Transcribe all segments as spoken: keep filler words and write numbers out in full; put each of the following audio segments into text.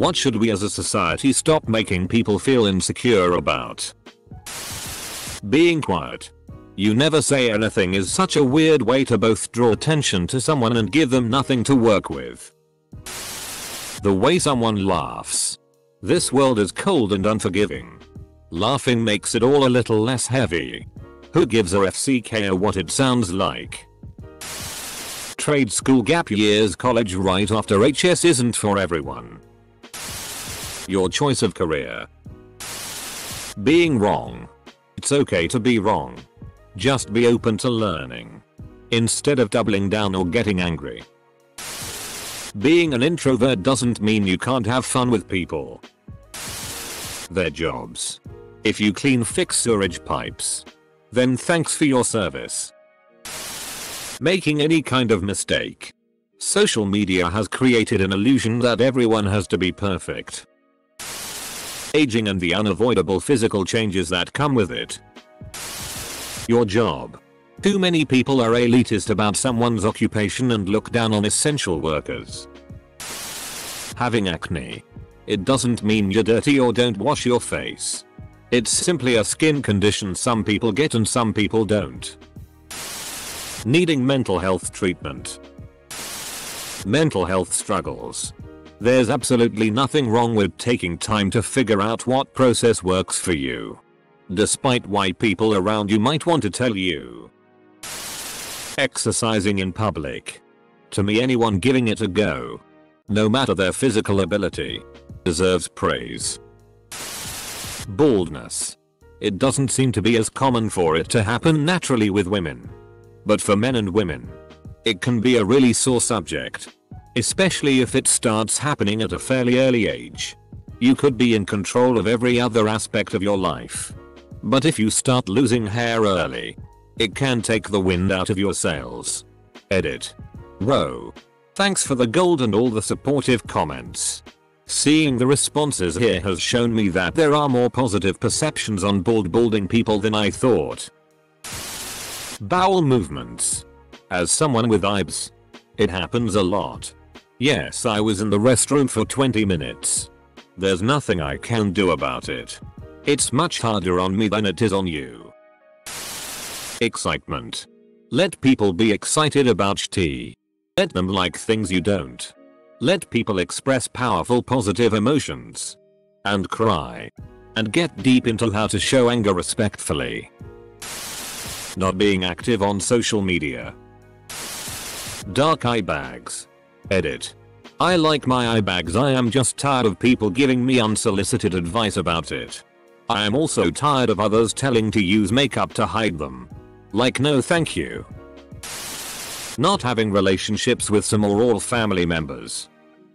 What should we as a society stop making people feel insecure about? Being quiet. You never say anything is such a weird way to both draw attention to someone and give them nothing to work with. The way someone laughs. This world is cold and unforgiving. Laughing makes it all a little less heavy. Who gives a F C K what it sounds like? Trade school gap years, college right after H S isn't for everyone. Your choice of career. Being wrong. It's okay to be wrong. Just be open to learning. Instead of doubling down or getting angry. Being an introvert doesn't mean you can't have fun with people. Their jobs. If you clean fixed sewage pipes, then thanks for your service. Making any kind of mistake. Social media has created an illusion that everyone has to be perfect. Aging and the unavoidable physical changes that come with it. Your job. Too many people are elitist about someone's occupation and look down on essential workers. Having acne. It doesn't mean you're dirty or don't wash your face. It's simply a skin condition some people get and some people don't. Needing mental health treatment. Mental health struggles. There's absolutely nothing wrong with taking time to figure out what process works for you, despite why people around you might want to tell you. Exercising in public. To me, anyone giving it a go, no matter their physical ability, deserves praise. Baldness. It doesn't seem to be as common for it to happen naturally with women. But for men and women, it can be a really sore subject, especially if it starts happening at a fairly early age. You could be in control of every other aspect of your life. But if you start losing hair early, it can take the wind out of your sails. Edit. Row. Thanks for the gold and all the supportive comments. Seeing the responses here has shown me that there are more positive perceptions on bald balding people than I thought. Bowel movements. As someone with I B S, it happens a lot. Yes, I was in the restroom for twenty minutes. There's nothing I can do about it. It's much harder on me than it is on you. Excitement. Let people be excited about shit. Let them like things you don't. Let people express powerful positive emotions. And cry. And get deep into how to show anger respectfully. Not being active on social media. Dark eye bags. Edit. I like my eye bags. I am just tired of people giving me unsolicited advice about it. I am also tired of others telling to use makeup to hide them. Like, no thank you. Not having relationships with some or all family members.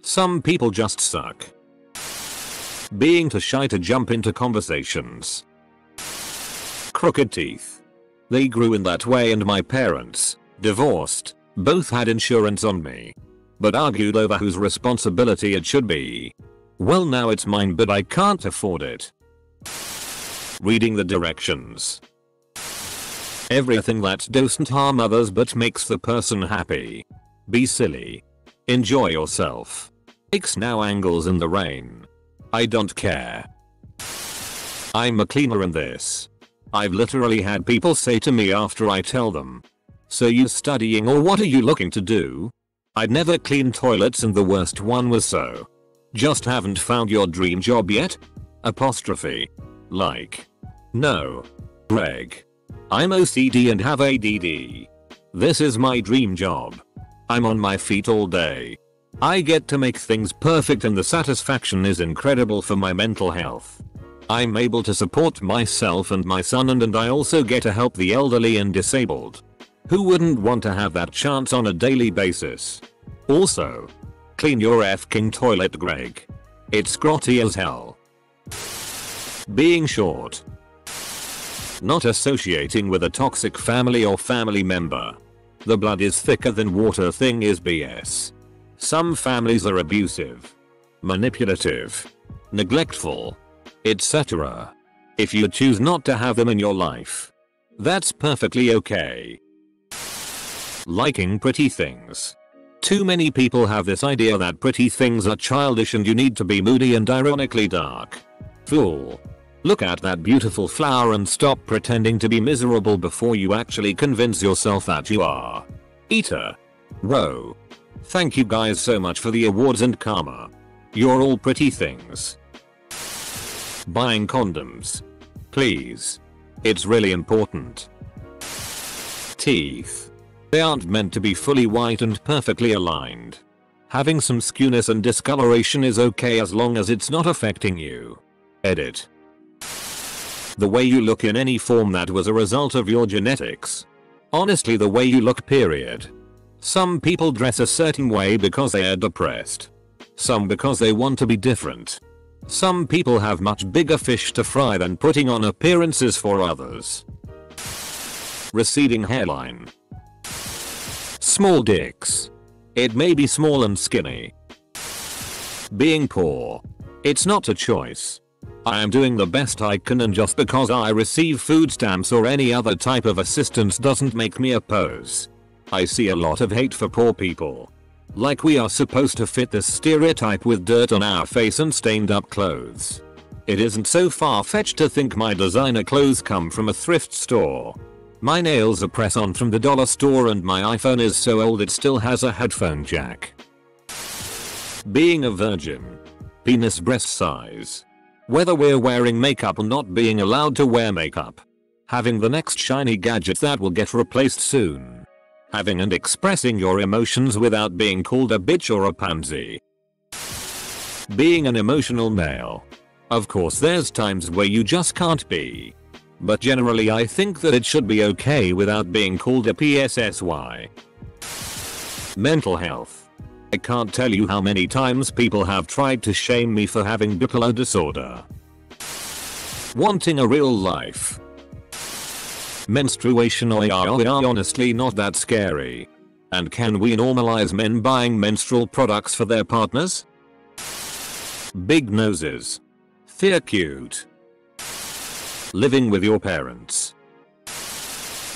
Some people just suck. Being too shy to jump into conversations. Crooked teeth. They grew in that way, and my parents, divorced, both had insurance on me, but argued over whose responsibility it should be. Well, now it's mine, but I can't afford it. Reading the directions. Everything that doesn't harm others but makes the person happy. Be silly. Enjoy yourself. Takes now angles in the rain. I don't care. I'm a cleaner in this. I've literally had people say to me after I tell them, "So you studying or what are you looking to do?" I'd never cleaned toilets, and the worst one was, "So just haven't found your dream job yet?" Apostrophe. Like, no, Greg. I'm O C D and have A D D. This is my dream job. I'm on my feet all day. I get to make things perfect, and the satisfaction is incredible for my mental health. I'm able to support myself and my son, and, and I also get to help the elderly and disabled. Who wouldn't want to have that chance on a daily basis? Also, clean your f***ing toilet, Greg. It's grotty as hell. Being short. Not associating with a toxic family or family member. The blood is thicker than water thing is B S. Some families are abusive, manipulative, neglectful, et cetera. If you choose not to have them in your life, that's perfectly okay. Liking pretty things. Too many people have this idea that pretty things are childish and you need to be moody and ironically dark. Fool. Look at that beautiful flower and stop pretending to be miserable before you actually convince yourself that you are. Eater. Row. Thank you guys so much for the awards and karma. You're all pretty things. Buying condoms. Please. It's really important. Teeth. They aren't meant to be fully white and perfectly aligned. Having some skewness and discoloration is okay as long as it's not affecting you. Edit. The way you look in any form that was a result of your genetics. Honestly, the way you look, period. Some people dress a certain way because they are depressed. Some because they want to be different. Some people have much bigger fish to fry than putting on appearances for others. Receding hairline. Small dicks. It may be small and skinny. Being poor. It's not a choice. I am doing the best I can, and just because I receive food stamps or any other type of assistance doesn't make me oppose. I see a lot of hate for poor people. Like we are supposed to fit this stereotype with dirt on our face and stained up clothes. It isn't so far-fetched to think my designer clothes come from a thrift store. My nails are press-on from the dollar store, and my iPhone is so old it still has a headphone jack. Being a virgin. Penis breast size. Whether we're wearing makeup or not, being allowed to wear makeup. Having the next shiny gadget that will get replaced soon. Having and expressing your emotions without being called a bitch or a pansy. Being an emotional male. Of course, there's times where you just can't be. But generally I think that it should be okay without being called a P S S Y. Mental health. I can't tell you how many times people have tried to shame me for having bipolar disorder. Wanting a real life. Menstruation or are honestly not that scary. And can we normalize men buying menstrual products for their partners? Big noses. They're cute. Living with your parents.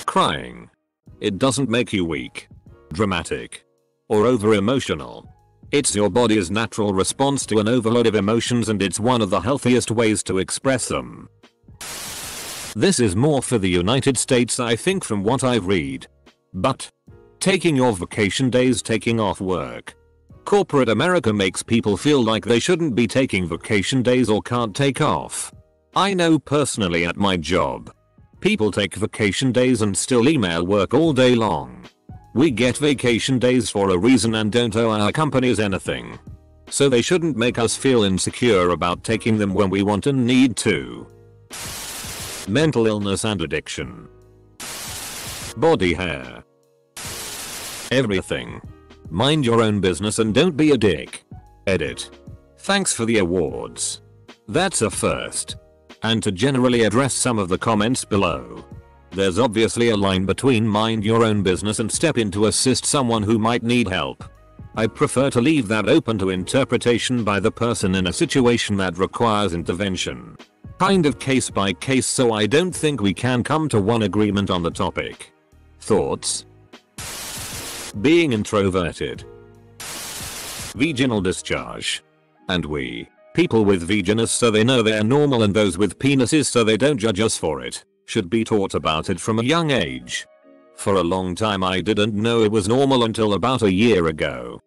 Crying. It doesn't make you weak, dramatic, or over emotional. It's your body's natural response to an overload of emotions, and it's one of the healthiest ways to express them. This is more for the United States, I think, from what I read. But taking your vacation days, taking off work. Corporate America makes people feel like they shouldn't be taking vacation days or can't take off. I know personally at my job. People take vacation days and still email work all day long. We get vacation days for a reason and don't owe our companies anything. So they shouldn't make us feel insecure about taking them when we want and need to. Mental illness and addiction. Body hair. Everything. Mind your own business and don't be a dick. Edit. Thanks for the awards. That's a first. And to generally address some of the comments below. There's obviously a line between mind your own business and step in to assist someone who might need help. I prefer to leave that open to interpretation by the person in a situation that requires intervention. Kind of case by case, so I don't think we can come to one agreement on the topic. Thoughts? Being introverted. Vaginal discharge. And we, people with vaginas so they know they're normal, and those with penises so they don't judge us for it, should be taught about it from a young age. For a long time I didn't know it was normal until about a year ago.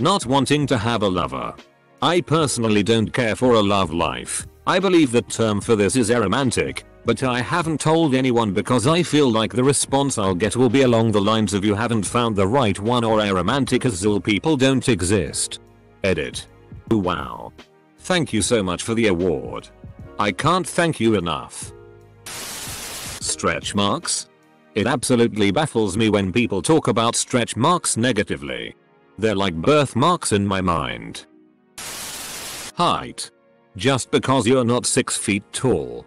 Not wanting to have a lover. I personally don't care for a love life. I believe the term for this is aromantic, but I haven't told anyone because I feel like the response I'll get will be along the lines of you haven't found the right one, or aromantic as all people don't exist. Edit. Wow. Thank you so much for the award. I can't thank you enough. Stretch marks? It absolutely baffles me when people talk about stretch marks negatively. They're like birthmarks in my mind. Height. Just because you're not six feet tall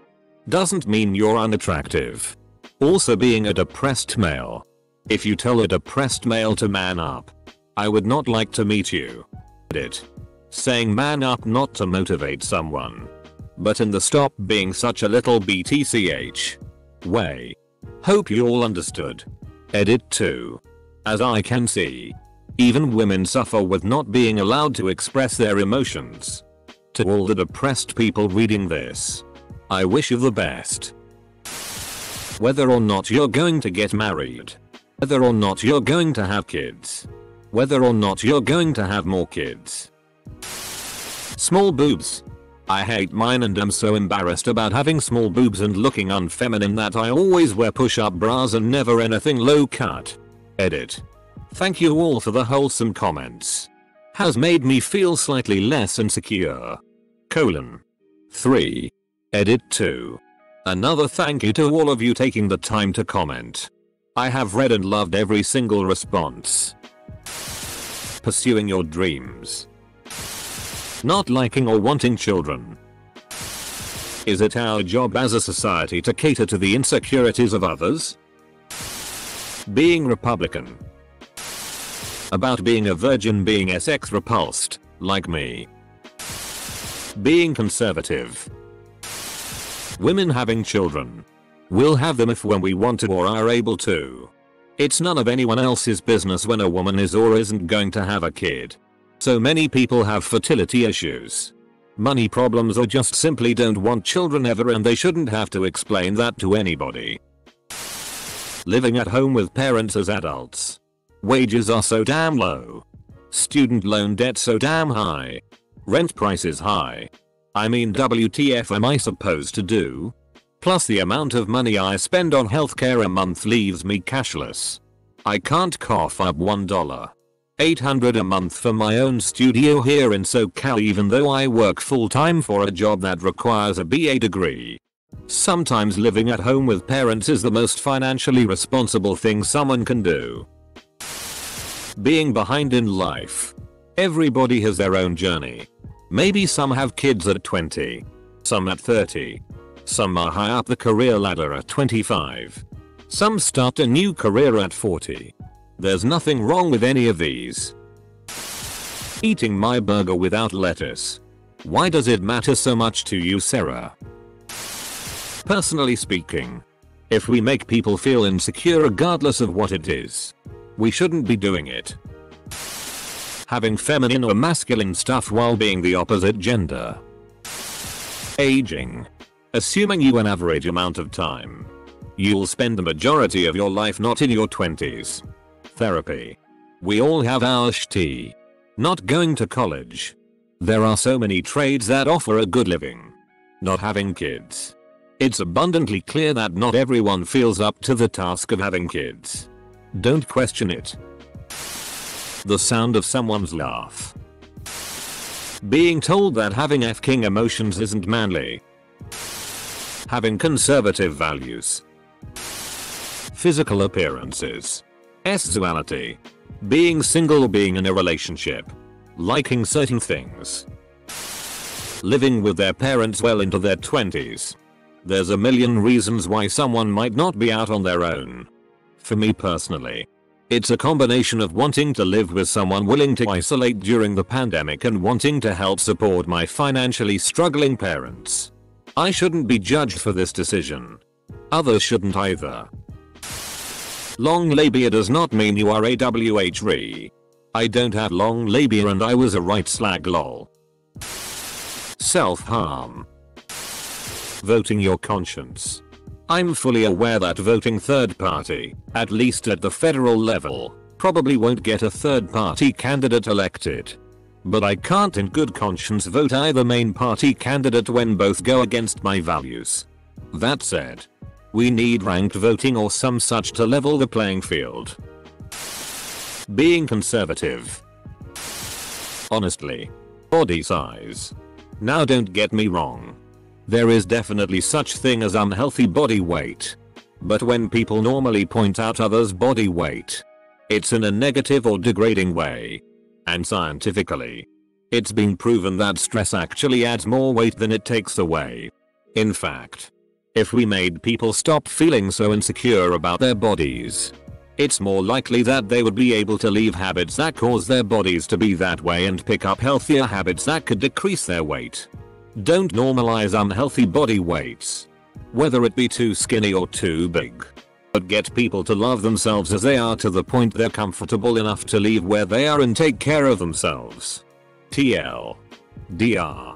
doesn't mean you're unattractive. Also, being a depressed male. If you tell a depressed male to man up, I would not like to meet you. It. Saying man up not to motivate someone, but in the stop being such a little B T C H way. Hope you all understood. Edit two. As I can see, Even women suffer with not being allowed to express their emotions. To all the depressed people reading this, I wish you the best. Whether or not you're going to get married, whether or not you're going to have kids, whether or not you're going to have more kids. Small boobs. I hate mine and I'm so embarrassed about having small boobs and looking unfeminine that I always wear push-up bras and never anything low cut. Edit. Thank you all for the wholesome comments. Has made me feel slightly less insecure. Colon. three. Edit two. Another thank you to all of you taking the time to comment. I have read and loved every single response. Pursuing your dreams. Not liking or wanting children. Is it our job as a society to cater to the insecurities of others? Being Republican. About being a virgin, being sex repulsed, like me. Being conservative. Women having children. We'll have them if when we want to or are able to. It's none of anyone else's business when a woman is or isn't going to have a kid. So many people have fertility issues, money problems, or just simply don't want children ever, and they shouldn't have to explain that to anybody. Living at home with parents as adults. Wages are so damn low. Student loan debt so damn high. Rent prices high. I mean, W T F am I supposed to do? Plus the amount of money I spend on healthcare a month leaves me cashless. I can't cough up one dollar eight hundred a month for my own studio here in SoCal, even though I work full time for a job that requires a B A degree. Sometimes living at home with parents is the most financially responsible thing someone can do. Being behind in life. Everybody has their own journey. Maybe some have kids at twenty, some at thirty, some are high up the career ladder at twenty-five, some start a new career at forty. There's nothing wrong with any of these. Eating my burger without lettuce. Why does it matter so much to you, Sarah? Personally speaking, if we make people feel insecure regardless of what it is, we shouldn't be doing it. Having feminine or masculine stuff while being the opposite gender. Aging. Assuming you an average amount of time, you'll spend the majority of your life not in your twenties. Therapy. We all have our shitty. Not going to college. There are so many trades that offer a good living. Not having kids. It's abundantly clear that not everyone feels up to the task of having kids. Don't question it. The sound of someone's laugh. Being told that having f***ing emotions isn't manly. Having conservative values. Physical appearances. Sexuality. Being single or being in a relationship. Liking certain things. Living with their parents well into their twenties. There's a million reasons why someone might not be out on their own. For me personally, it's a combination of wanting to live with someone willing to isolate during the pandemic and wanting to help support my financially struggling parents. I shouldn't be judged for this decision. Others shouldn't either. Long labia does not mean you are a whore. I don't have long labia and I was a right slag lol. Self-harm. Voting your conscience. I'm fully aware that voting third party, at least at the federal level, probably won't get a third party candidate elected. But I can't in good conscience vote either main party candidate when both go against my values. That said, we need ranked voting or some such to level the playing field. Being conservative. Honestly. Body size. Now don't get me wrong. There is definitely such thing as unhealthy body weight. But when people normally point out others' body weight, it's in a negative or degrading way. And scientifically, it's been proven that stress actually adds more weight than it takes away. In fact, if we made people stop feeling so insecure about their bodies, it's more likely that they would be able to leave habits that cause their bodies to be that way and pick up healthier habits that could decrease their weight. Don't normalize unhealthy body weights. Whether it be too skinny or too big. but get people to love themselves as they are to the point they're comfortable enough to leave where they are and take care of themselves. T L D R.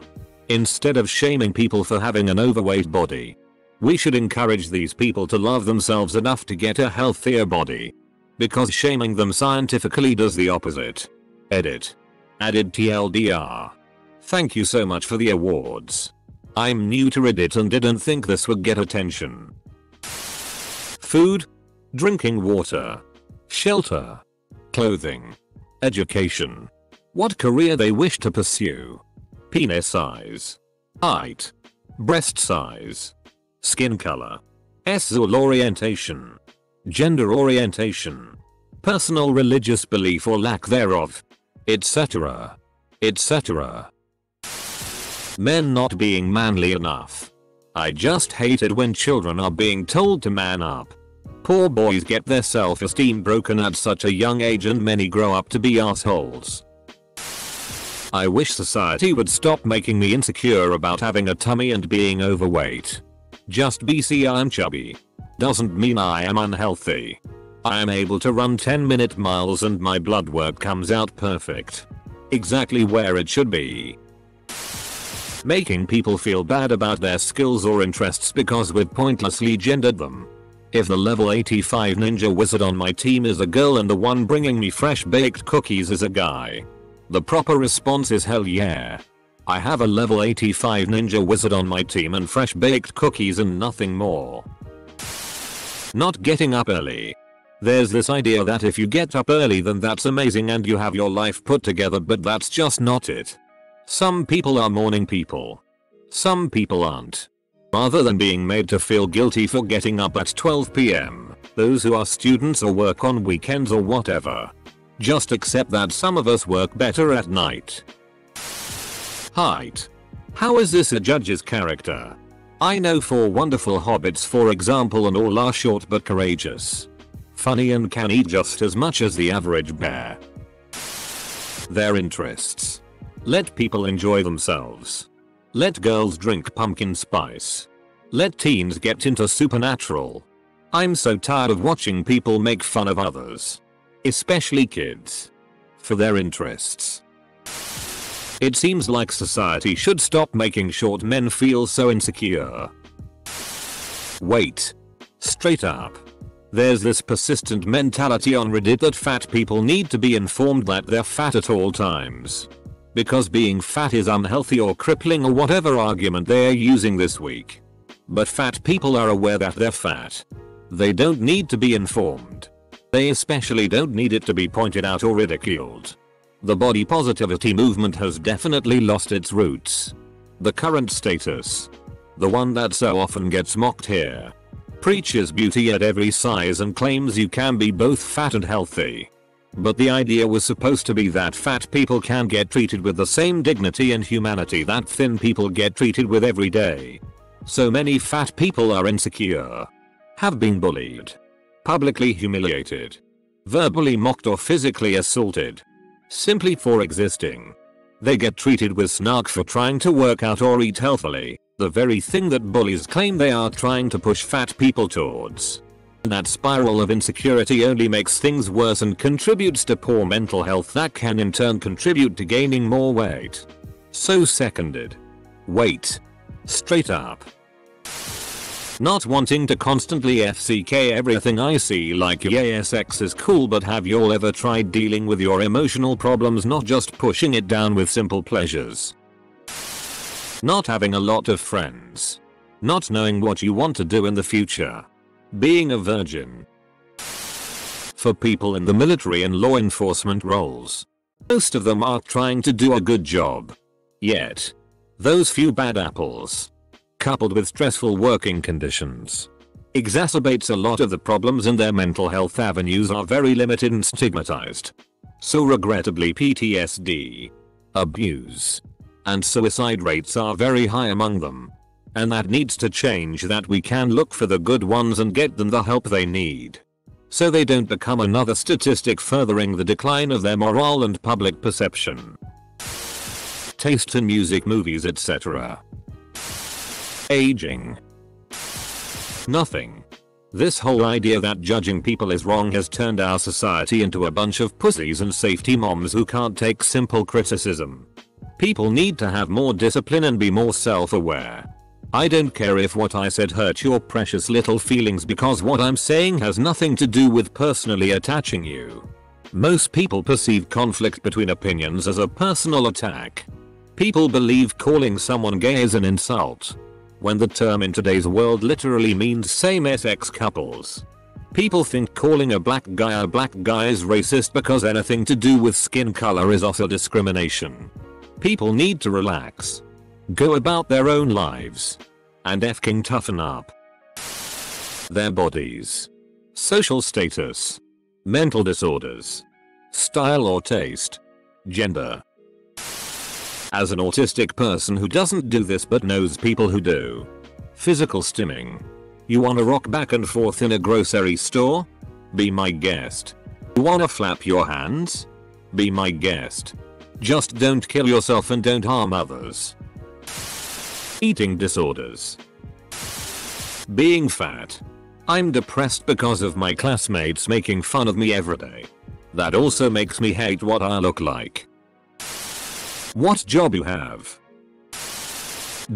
Instead of shaming people for having an overweight body, we should encourage these people to love themselves enough to get a healthier body. Because shaming them scientifically does the opposite. Edit. Added T L D R. Thank you so much for the awards. I'm new to Reddit and didn't think this would get attention. Food, drinking water, shelter, clothing, education, what career they wish to pursue, penis size, height, breast size, skin color, sexual orientation, gender orientation, personal religious belief or lack thereof, etc, et cetera. Men not being manly enough. I just hate it when children are being told to man up. Poor boys get their self-esteem broken at such a young age and many grow up to be assholes. I wish society would stop making me insecure about having a tummy and being overweight. Just B C I'm chubby doesn't mean I am unhealthy. I am able to run ten minute miles and my blood work comes out perfect. Exactly where it should be. Making people feel bad about their skills or interests because we've pointlessly gendered them. If the level eighty-five ninja wizard on my team is a girl and the one bringing me fresh baked cookies is a guy, the proper response is hell yeah. I have a level eighty-five ninja wizard on my team and fresh baked cookies and nothing more. Not getting up early. There's this idea that if you get up early then that's amazing and you have your life put together, but that's just not it. Some people are morning people. Some people aren't. Rather than being made to feel guilty for getting up at twelve p m, those who are students or work on weekends or whatever, just accept that some of us work better at night. Height. How is this a judge's character? I know four wonderful hobbits for example and all are short but courageous, funny and can eat just as much as the average bear. Their interests. Let people enjoy themselves. Let girls drink pumpkin spice. Let teens get into Supernatural. I'm so tired of watching people make fun of others, especially kids, for their interests. It seems like society should stop making short men feel so insecure. Weight. Straight up. There's this persistent mentality on Reddit that fat people need to be informed that they're fat at all times, because being fat is unhealthy or crippling or whatever argument they're using this week. But fat people are aware that they're fat. They don't need to be informed. They especially don't need it to be pointed out or ridiculed. The body positivity movement has definitely lost its roots. The current status, the one that so often gets mocked here, preaches beauty at every size and claims you can be both fat and healthy. But the idea was supposed to be that fat people can get treated with the same dignity and humanity that thin people get treated with every day. So many fat people are insecure, have been bullied, publicly humiliated, verbally mocked or physically assaulted, simply for existing. They get treated with snark for trying to work out or eat healthily, the very thing that bullies claim they are trying to push fat people towards. That spiral of insecurity only makes things worse and contributes to poor mental health that can in turn contribute to gaining more weight. So seconded. Weight. Straight up. Not wanting to constantly F C K everything I see like yes, X is cool, but have y'all ever tried dealing with your emotional problems, not just pushing it down with simple pleasures? Not having a lot of friends. Not knowing what you want to do in the future. Being a virgin. For people in the military and law enforcement roles, most of them are trying to do a good job. Yet, those few bad apples, coupled with stressful working conditions, exacerbates a lot of the problems, and their mental health avenues are very limited and stigmatized. So regrettably, P T S D, abuse, and suicide rates are very high among them. And that needs to change, that we can look for the good ones and get them the help they need, so they don't become another statistic furthering the decline of their morale and public perception. Taste in music, movies, et cetera. Aging. Nothing. This whole idea that judging people is wrong has turned our society into a bunch of pussies and safety moms who can't take simple criticism. People need to have more discipline and be more self-aware. I don't care if what I said hurt your precious little feelings, because what I'm saying has nothing to do with personally attaching you. Most people perceive conflict between opinions as a personal attack. People believe calling someone gay is an insult, when the term in today's world literally means same-sex couples. People think calling a black guy a black guy is racist because anything to do with skin color is also discrimination. People need to relax, go about their own lives, and effing toughen up. Their bodies, social status, mental disorders, style or taste, gender. As an autistic person who doesn't do this but knows people who do. Physical stimming. You wanna rock back and forth in a grocery store? Be my guest. You wanna flap your hands? Be my guest. Just don't kill yourself and don't harm others. Eating disorders. Being fat. I'm depressed because of my classmates making fun of me every day. That also makes me hate what I look like. What job you have.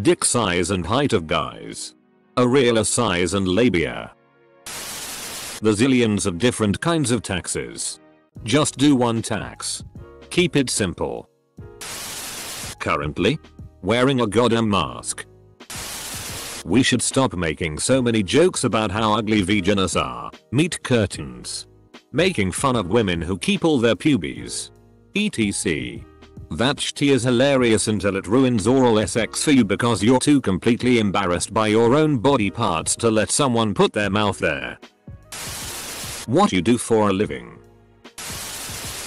Dick size and height of guys. Areola size and labia. The zillions of different kinds of taxes. Just do one tax. Keep it simple. Currently wearing a goddamn mask. We should stop making so many jokes about how ugly vegans are, meat curtains, making fun of women who keep all their pubes, et cetera. That shit is hilarious until it ruins oral sex for you because you're too completely embarrassed by your own body parts to let someone put their mouth there. What you do for a living.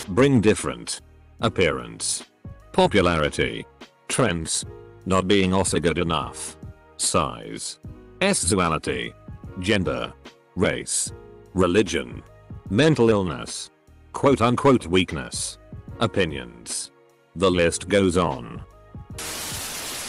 Bring different. Appearance. Popularity. Trends. Not being also good enough. Size. Sexuality. Gender. Race. Religion. Mental illness. Quote unquote weakness. Opinions. The list goes on.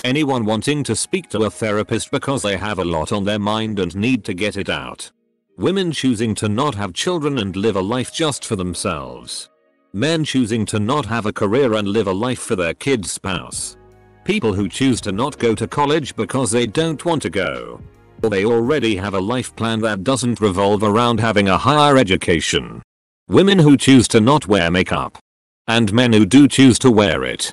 Anyone wanting to speak to a therapist because they have a lot on their mind and need to get it out. Women choosing to not have children and live a life just for themselves. Men choosing to not have a career and live a life for their kid's spouse. People who choose to not go to college because they don't want to go. Or they already have a life plan that doesn't revolve around having a higher education. Women who choose to not wear makeup. And men who do choose to wear it.